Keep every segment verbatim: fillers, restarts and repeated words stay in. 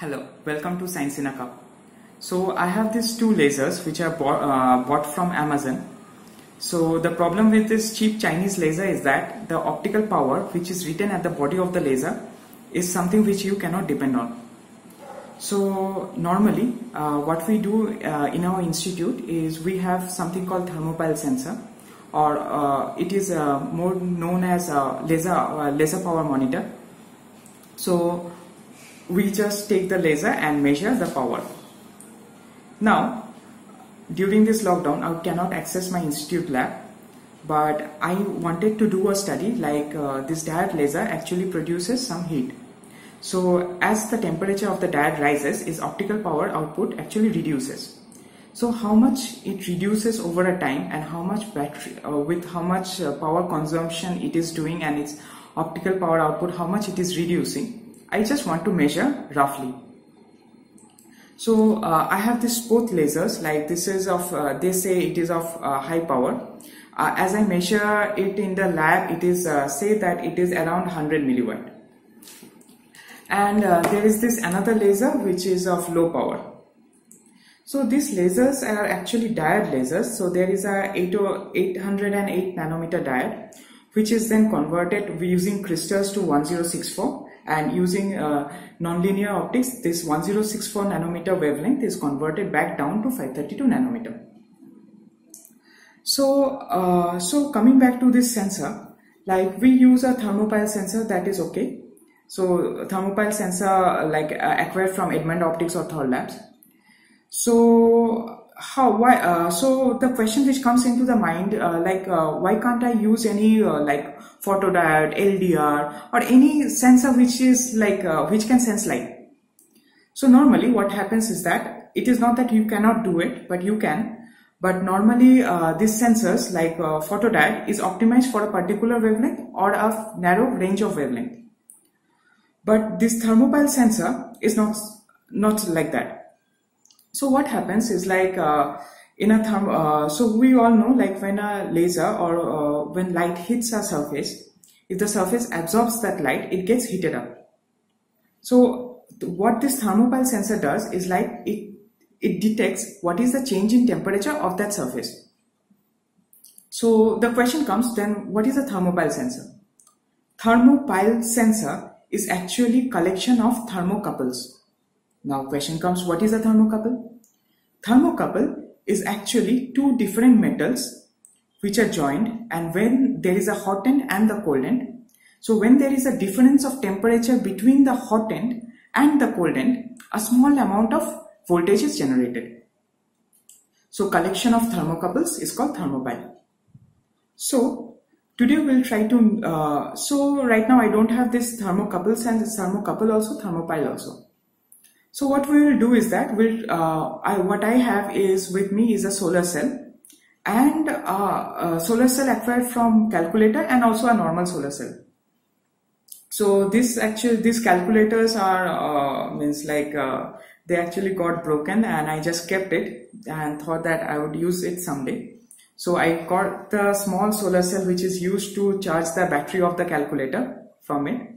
Hello, welcome to Science in a Cup. So I have these two lasers which I bought, uh, bought from Amazon. So the problem with this cheap Chinese laser is that the optical power which is written at the body of the laser is something which you cannot depend on. So normally uh, what we do uh, in our institute is we have something called thermopile sensor, or uh, it is uh, more known as a laser, uh, laser power monitor. So we just take the laser and measure the power. Now, during this lockdown, I cannot access my institute lab, but I wanted to do a study like uh, this diode laser actually produces some heat. So as the temperature of the diode rises, its optical power output actually reduces. So how much it reduces over a time and how much battery, uh, with how much uh, power consumption it is doing and its optical power output, how much it is reducing. I just want to measure roughly. So uh, I have this both lasers, like this is of, uh, they say it is of uh, high power. Uh, as I measure it in the lab, it is uh, say that it is around one hundred milliwatt. And uh, there is this another laser which is of low power. So these lasers are actually diode lasers. So there is a eight hundred eight nanometer diode, which is then converted using crystals to one zero six four. And using uh, nonlinear optics, this one zero six four nanometer wavelength is converted back down to five thirty-two nanometer. So, uh, so coming back to this sensor, like we use a thermopile sensor, that is okay. So thermopile sensor like uh, acquired from Edmund Optics or Thor Labs. So how? Why? Uh, so the question which comes into the mind, uh, like uh, why can't I use any uh, like photodiode, L D R, or any sensor which is like uh, which can sense light? So normally what happens is that it is not that you cannot do it, but you can. But normally uh, these sensors like uh, photodiode is optimized for a particular wavelength or a narrow range of wavelength. But this thermopile sensor is not not like that. So what happens is like uh, in a therm uh, so we all know like when a laser or uh, when light hits a surface, if the surface absorbs that light, it gets heated up. So what this thermopile sensor does is like it, it detects what is the change in temperature of that surface. So the question comes then, what is a thermopile sensor? Thermopile sensor is actually collection of thermocouples. Now question comes, what is a thermocouple? Thermocouple is actually two different metals which are joined, and when there is a hot end and the cold end, so when there is a difference of temperature between the hot end and the cold end, a small amount of voltage is generated. So collection of thermocouples is called thermopile. So today we'll try to, uh, so right now I don't have this thermocouples and this thermocouple also, thermopile also. So what we will do is that we'll, uh, I, what I have is with me is a solar cell, and a, a solar cell acquired from calculator, and also a normal solar cell. So this actually, these calculators are uh, means like uh, they actually got broken, and I just kept it and thought that I would use it someday. So I got the small solar cell which is used to charge the battery of the calculator from it.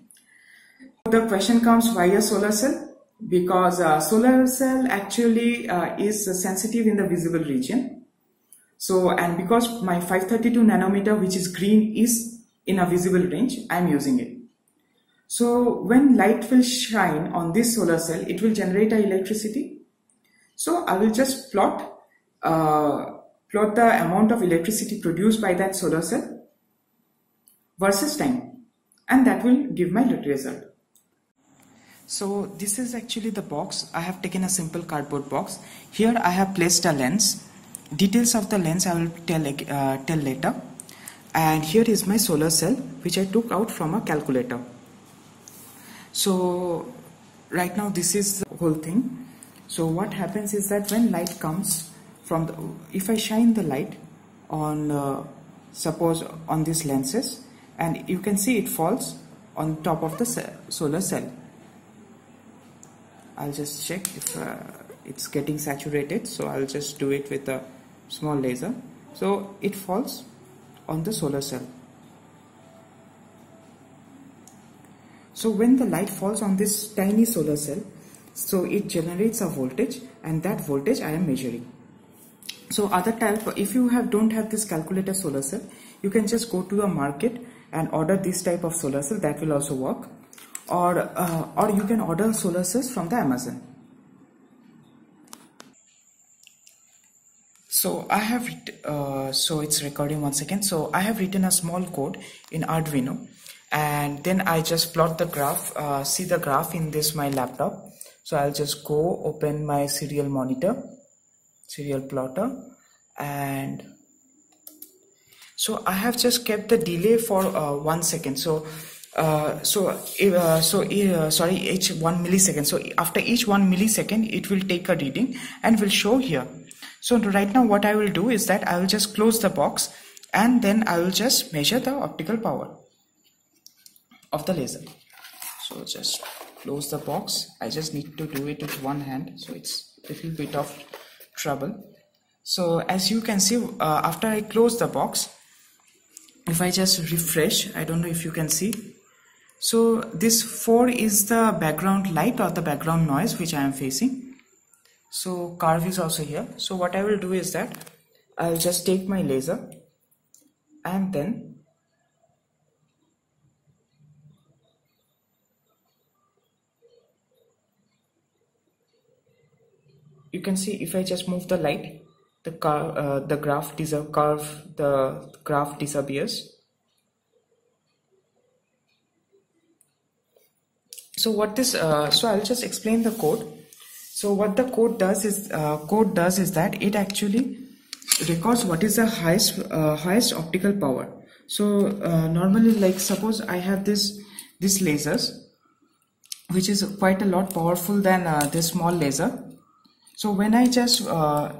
The question comes, why a solar cell? Because a solar cell actually uh, is sensitive in the visible region. So, and because my five thirty-two nanometer, which is green, is in a visible range, I'm using it. So when light will shine on this solar cell, it will generate a electricity. So I will just plot, uh, plot the amount of electricity produced by that solar cell versus time, and that will give my result. So this is actually the box. I have taken a simple cardboard box. Here I have placed a lens. Details of the lens I will tell, uh, tell later. And here is my solar cell which I took out from a calculator. So right now this is the whole thing. So what happens is that when light comes from the, if I shine the light on uh, suppose on these lenses, and you can see it falls on top of the cell, solar cell. I'll just check if uh, it's getting saturated, so I'll just do it with a small laser. So it falls on the solar cell. So when the light falls on this tiny solar cell, So it generates a voltage, and that voltage I am measuring. So other type, if you have don't have this calculator solar cell, you can just go to a market and order this type of solar cell, that will also work. Or uh, or you can order solar cells from the Amazon. So I have uh, so it's recording once again. So I have written a small code in Arduino, and then I just plot the graph, uh, see the graph in this my laptop. So I'll just go open my serial monitor, serial plotter, and so I have just kept the delay for uh, one second. So uh, so uh, so uh, sorry, each one millisecond. So after each one millisecond, it will take a reading and will show here. So right now, what I will do is that I will just close the box, and then I will just measure the optical power of the laser. So just close the box. I just need to do it with one hand, so it's a little bit of trouble. So as you can see, uh, after I close the box, if I just refresh, I don't know if you can see. So this four is the background light or the background noise which I am facing. So curve is also here. So what I will do is that I'll just take my laser, and then you can see if I just move the light, the curve, uh, the graph curve, the graph disappears. So what this? Uh, so I'll just explain the code. So what the code does is uh, code does is that it actually records what is the highest uh, highest optical power. So uh, normally, like suppose I have this this lasers, which is quite a lot powerful than uh, this small laser. So when I just uh,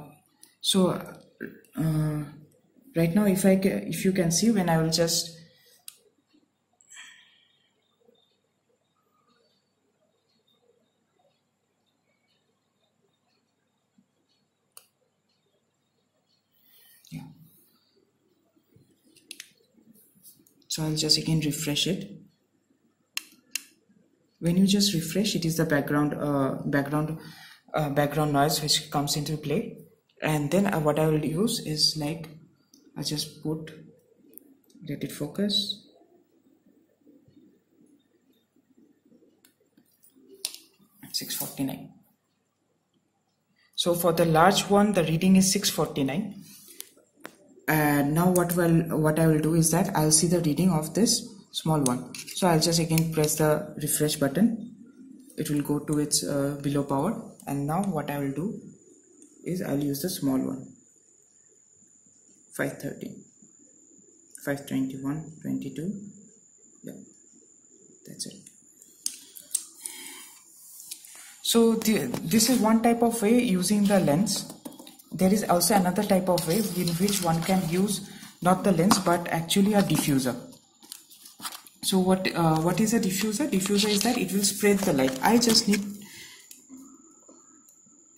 so uh, right now, if I if you can see, when I will just yeah, so I'll just again refresh it. When you just refresh, it is the background uh, background. Uh, background noise which comes into play, and then uh, what I will use is like I just put let it focus. six forty-nine. So for the large one, the reading is six forty-nine. And now what will what I will do is that I'll see the reading of this small one. So I'll just again press the refresh button. It will go to its uh, below power. And now what I will do is I'll use the small one, five thirty, five twenty-one, twenty-two, yeah, that's it. So the, this is one type of way using the lens. There is also another type of way in which one can use not the lens but actually a diffuser. So what, uh, what is a diffuser? Diffuser is that it will spread the light. I just need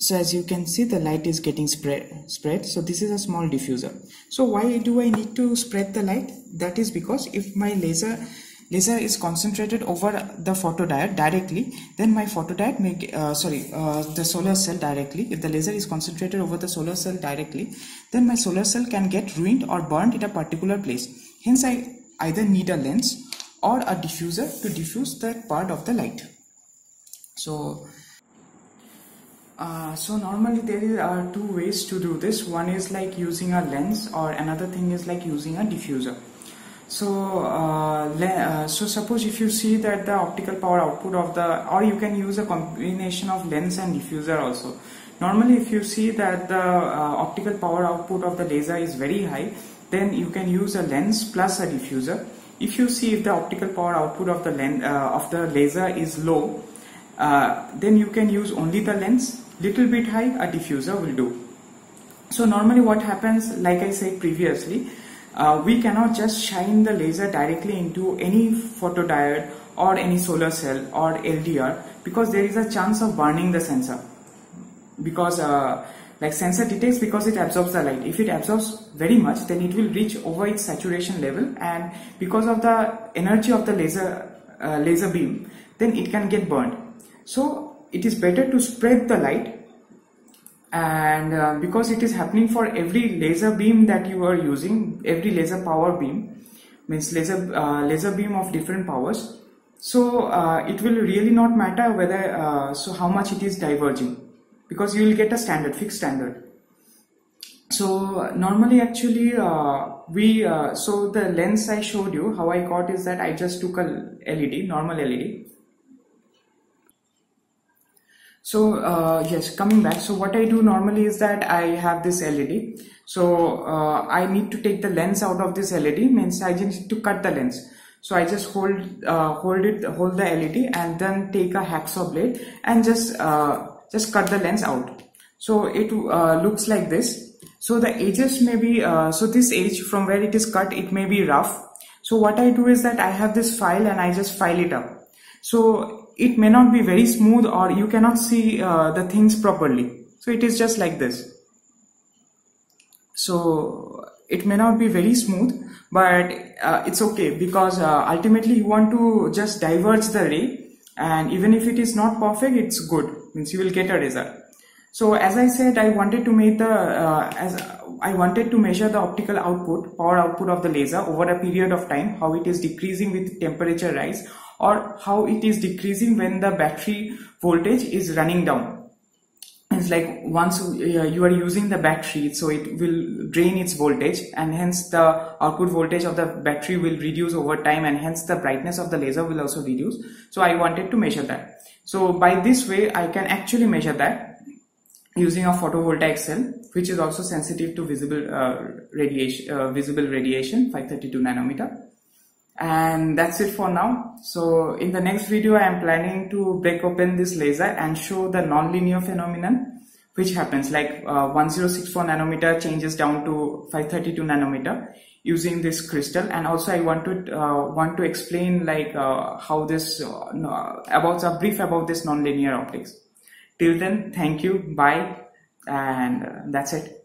So as you can see, the light is getting spread, spread. So this is a small diffuser. So why do I need to spread the light? That is because if my laser laser is concentrated over the photodiode directly, then my photodiode may uh, sorry uh, the solar cell directly. If the laser is concentrated over the solar cell directly, then my solar cell can get ruined or burned in a particular place. Hence, I either need a lens or a diffuser to diffuse that part of the light. So. Uh, so normally there are two ways to do this. One is like using a lens, or another thing is like using a diffuser. So uh, uh, so suppose if you see that the optical power output of the, or you can use a combination of lens and diffuser also. Normally if you see that the uh, optical power output of the laser is very high, then you can use a lens plus a diffuser. If you see if the optical power output of the lens uh, of the laser is low, uh, then you can use only the lens. Little bit high, a diffuser will do. So normally what happens, like I said previously, uh, we cannot just shine the laser directly into any photodiode or any solar cell or L D R, because there is a chance of burning the sensor, because uh, like sensor detects because it absorbs the light. If it absorbs very much, then it will reach over its saturation level, and because of the energy of the laser uh, laser beam, then it can get burned. So it is better to spread the light, and uh, because it is happening for every laser beam that you are using, every laser power beam, means laser uh, laser beam of different powers, so uh, it will really not matter whether uh, so how much it is diverging, because you will get a standard, fixed standard. So normally actually uh, we uh, so the lens I showed you how I got is that I just took a L E D, normal L E D. So uh, yes, coming back, so what I do normally is that I have this L E D, so uh, I need to take the lens out of this L E D, means I just need to cut the lens. So I just hold uh, hold it hold the L E D and then take a hacksaw blade and just uh, just cut the lens out. So it uh, looks like this. So the edges may be uh, so this edge from where it is cut, it may be rough. So what I do is that I have this file and I just file it up. So it may not be very smooth, or you cannot see uh, the things properly. So it is just like this. So it may not be very smooth, but uh, it's okay, because uh, ultimately you want to just diverge the ray, and even if it is not perfect, it's good, means you will get a result. So as I said, I wanted to make the uh, as I wanted to measure the optical output, power output of the laser over a period of time, how it is decreasing with temperature rise, or how it is decreasing when the battery voltage is running down. It's like once you are using the battery, so it will drain its voltage, and hence the output voltage of the battery will reduce over time, and hence the brightness of the laser will also reduce. So I wanted to measure that. So by this way I can actually measure that using a photovoltaic cell, which is also sensitive to visible uh, radiation, uh, visible radiation, five thirty-two nanometer. And that's it for now. So in the next video, I am planning to break open this laser and show the non-linear phenomenon which happens, like uh, ten sixty-four nanometer changes down to five thirty-two nanometer using this crystal. And also I want to uh, want to explain like uh, how this uh, about a brief about this non-linear optics. Till then, thank you, bye, and uh, that's it.